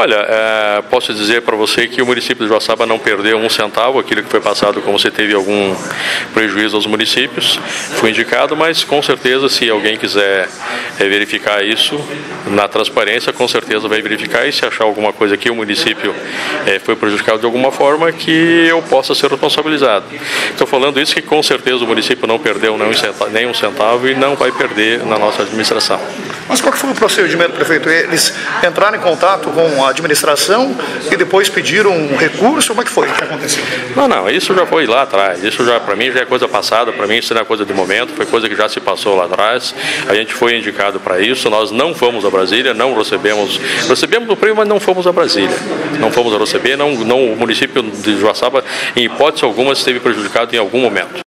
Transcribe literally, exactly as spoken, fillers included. Olha, é, posso dizer para você que o município de Joaçaba não perdeu um centavo, aquilo que foi passado como se teve algum prejuízo aos municípios, foi indicado, mas com certeza se alguém quiser é, verificar isso na transparência, com certeza vai verificar, e se achar alguma coisa que o município é, foi prejudicado de alguma forma, que eu possa ser responsabilizado. Estou falando isso que com certeza o município não perdeu nem um centavo e não vai perder na nossa administração. Mas qual que foi o procedimento, prefeito? Eles entraram em contato com a administração e depois pediram um recurso? Como é que foi que aconteceu? Não, não, isso já foi lá atrás. Isso já, para mim, já é coisa passada. Para mim, isso não é coisa de momento. Foi coisa que já se passou lá atrás. A gente foi indicado para isso. Nós não fomos a Brasília, não recebemos. Recebemos o prêmio, mas não fomos a Brasília. Não fomos a receber. Não, não, o município de Joaçaba, em hipótese alguma, esteve prejudicado em algum momento.